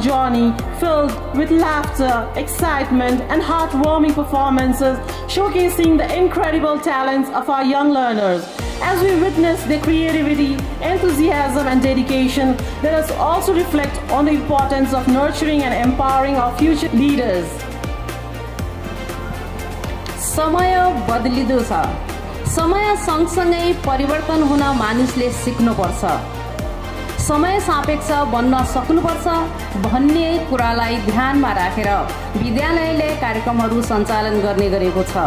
journey filled with laughter, excitement, and heartwarming performances showcasing the incredible talents of our young learners. As we witness their creativity, enthusiasm, and dedication, let us also reflect on the importance of nurturing and empowering our future leaders. Samaya badlido cha. Samaya सँगसँगै परिवर्तन हुन मानिसले सिक्नुपर्छ. समय सापेक्ष बन्न सक्नुपर्छ भन्ने कुरालाई ध्यानमा राखेर विद्यालयले कार्यक्रमहरू सञ्चालन गर्ने गरेको छ.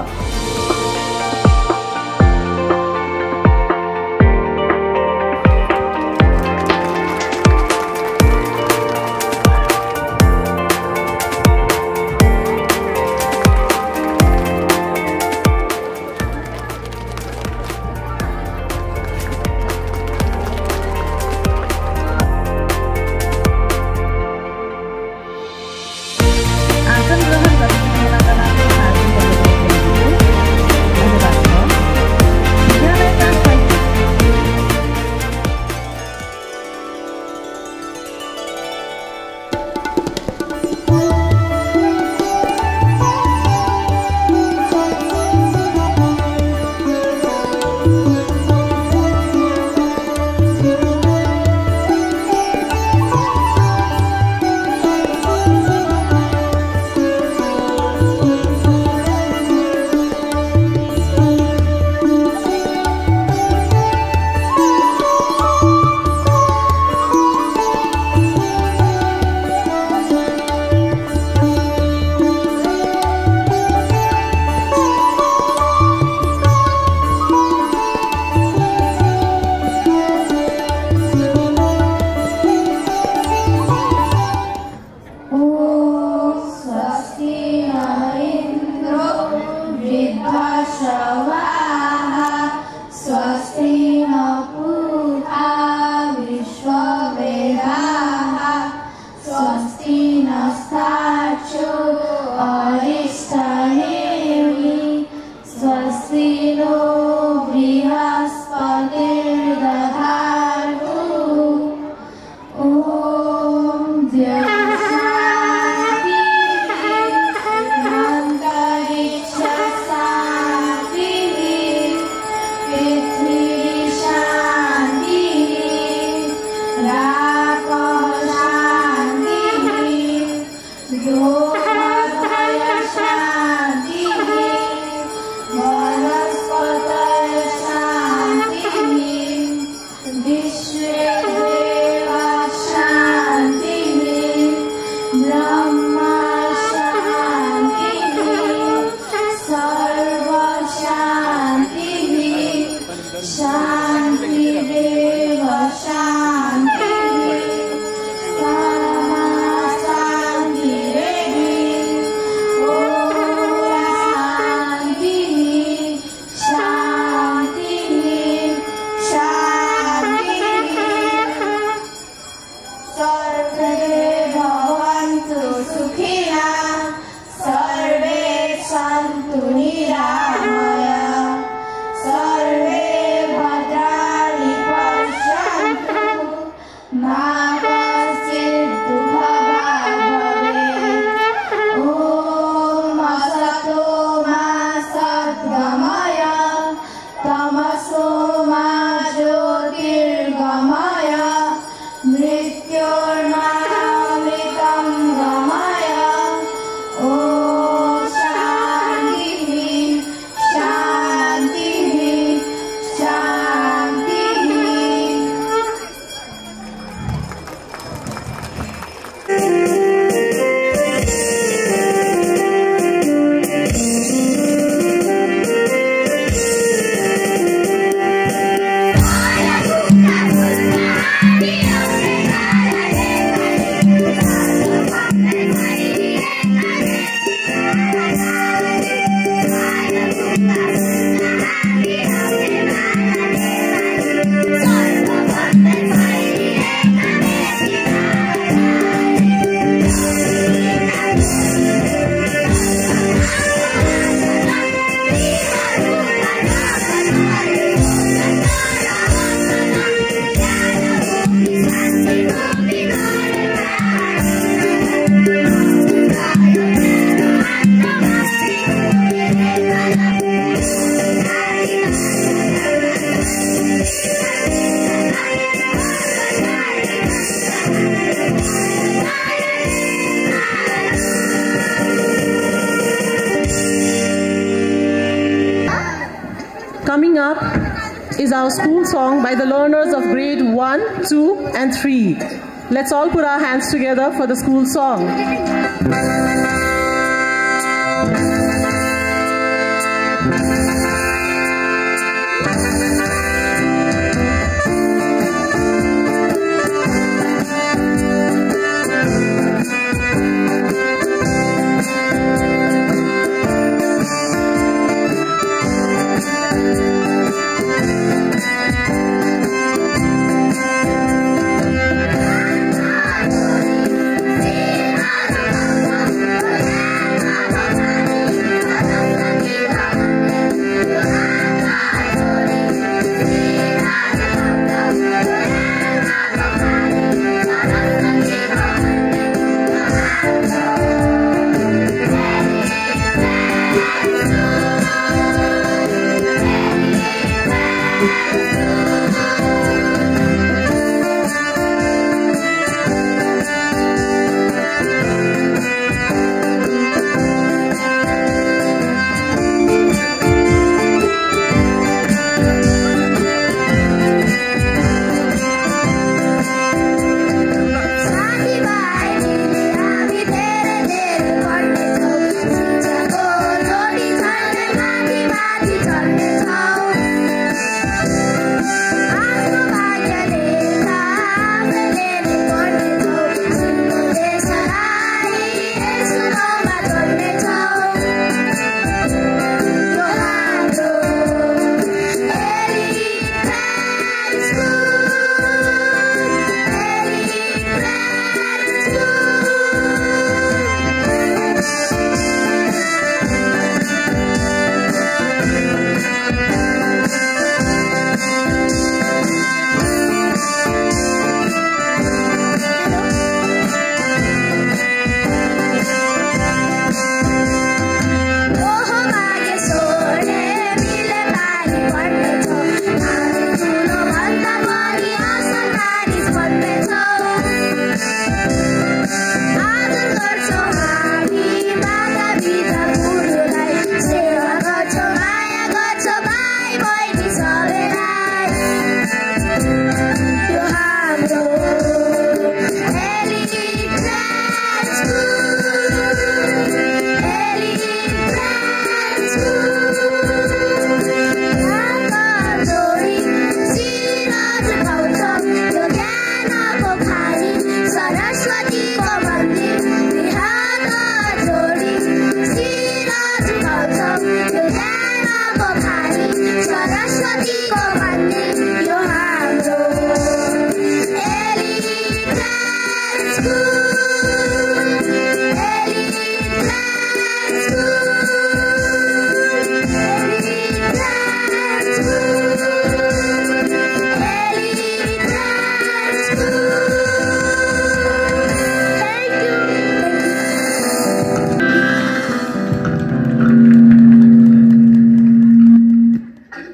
is our school song by the learners of grade 1, 2 and 3. Let's all put our hands together for the school song.